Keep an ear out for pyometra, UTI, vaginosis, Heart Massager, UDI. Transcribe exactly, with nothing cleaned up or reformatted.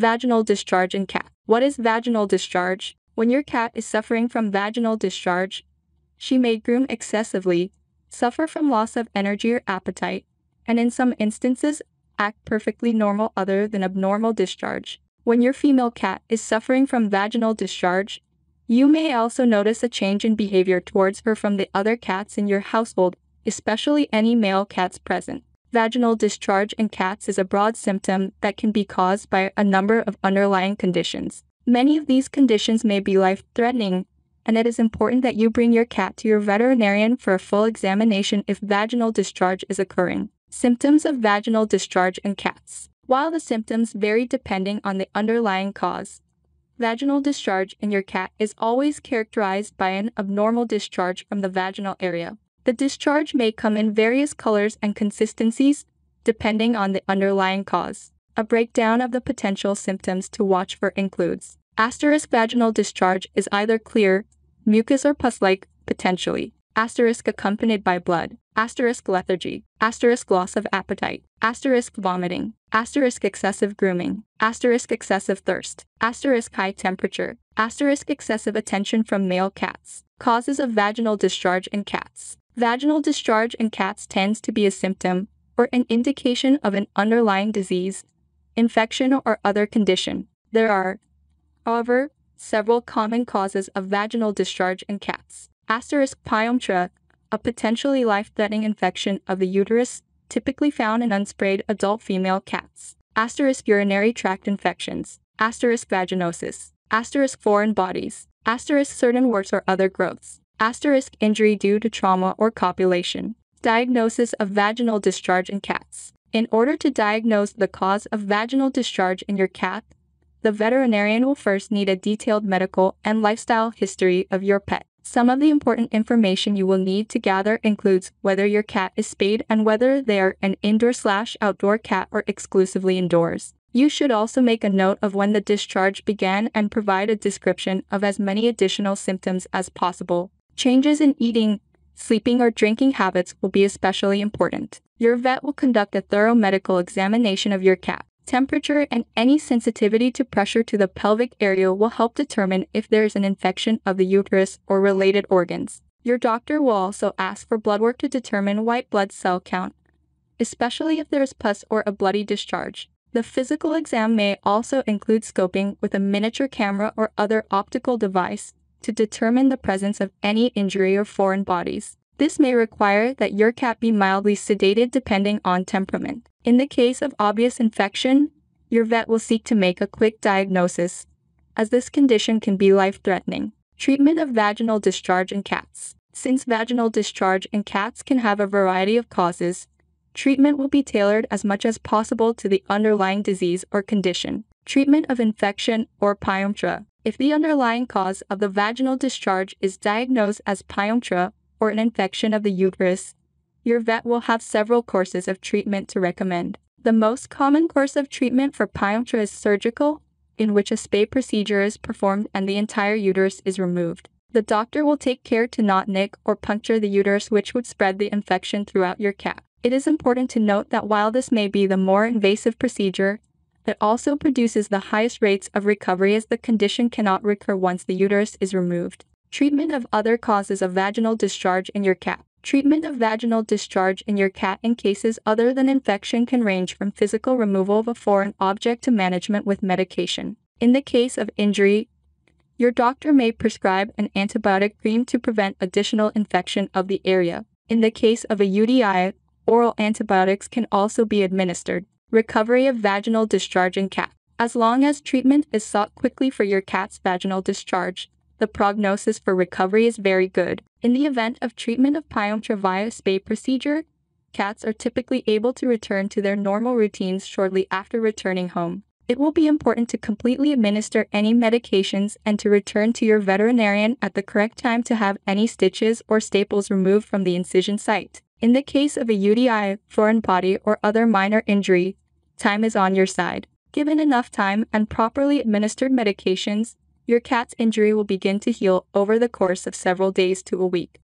Vaginal discharge in cat. What is vaginal discharge? When your cat is suffering from vaginal discharge, she may groom excessively, suffer from loss of energy or appetite, and in some instances, act perfectly normal other than abnormal discharge. When your female cat is suffering from vaginal discharge, you may also notice a change in behavior towards her from the other cats in your household, especially any male cats present. Vaginal discharge in cats is a broad symptom that can be caused by a number of underlying conditions. Many of these conditions may be life-threatening, and it is important that you bring your cat to your veterinarian for a full examination if vaginal discharge is occurring. Symptoms of vaginal discharge in cats. While the symptoms vary depending on the underlying cause, vaginal discharge in your cat is always characterized by an abnormal discharge from the vaginal area. The discharge may come in various colors and consistencies, depending on the underlying cause. A breakdown of the potential symptoms to watch for includes asterisk vaginal discharge is either clear, mucus or pus-like, potentially. Asterisk accompanied by blood. Asterisk lethargy. Asterisk loss of appetite. Asterisk vomiting. Asterisk excessive grooming. Asterisk excessive thirst. Asterisk high temperature. Asterisk excessive attention from male cats. Causes of vaginal discharge in cats. Vaginal discharge in cats tends to be a symptom or an indication of an underlying disease, infection, or other condition. There are, however, several common causes of vaginal discharge in cats. Asterisk pyometra, a potentially life-threatening infection of the uterus, typically found in unsprayed adult female cats. Asterisk urinary tract infections. Asterisk vaginosis. Asterisk foreign bodies. Asterisk certain warts or other growths. Asterisk injury due to trauma or copulation. Diagnosis of vaginal discharge in cats. In order to diagnose the cause of vaginal discharge in your cat, the veterinarian will first need a detailed medical and lifestyle history of your pet. Some of the important information you will need to gather includes whether your cat is spayed and whether they are an indoor slash outdoor cat or exclusively indoors. You should also make a note of when the discharge began and provide a description of as many additional symptoms as possible. Changes in eating, sleeping, or drinking habits will be especially important. Your vet will conduct a thorough medical examination of your cat. Temperature and any sensitivity to pressure to the pelvic area will help determine if there is an infection of the uterus or related organs. Your doctor will also ask for blood work to determine white blood cell count, especially if there is pus or a bloody discharge. The physical exam may also include scoping with a miniature camera or other optical device to determine the presence of any injury or foreign bodies. This may require that your cat be mildly sedated depending on temperament. In the case of obvious infection, your vet will seek to make a quick diagnosis, as this condition can be life-threatening. Treatment of vaginal discharge in cats. Since vaginal discharge in cats can have a variety of causes, treatment will be tailored as much as possible to the underlying disease or condition. Treatment of infection or pyometra. If the underlying cause of the vaginal discharge is diagnosed as pyometra or an infection of the uterus, your vet will have several courses of treatment to recommend. The most common course of treatment for pyometra is surgical, in which a spay procedure is performed and the entire uterus is removed. The doctor will take care to not nick or puncture the uterus, which would spread the infection throughout your cat. It is important to note that while this may be the more invasive procedure, it also produces the highest rates of recovery, as the condition cannot recur once the uterus is removed. Treatment of other causes of vaginal discharge in your cat. Treatment of vaginal discharge in your cat in cases other than infection can range from physical removal of a foreign object to management with medication. In the case of injury, your doctor may prescribe an antibiotic cream to prevent additional infection of the area. In the case of a U D I, oral antibiotics can also be administered. Recovery of vaginal discharge in cat. As long as treatment is sought quickly for your cat's vaginal discharge, the prognosis for recovery is very good. In the event of treatment of pyometra via spay procedure, cats are typically able to return to their normal routines shortly after returning home. It will be important to completely administer any medications and to return to your veterinarian at the correct time to have any stitches or staples removed from the incision site. In the case of a U T I, foreign body, or other minor injury, time is on your side. Given enough time and properly administered medications, your cat's injury will begin to heal over the course of several days to a week.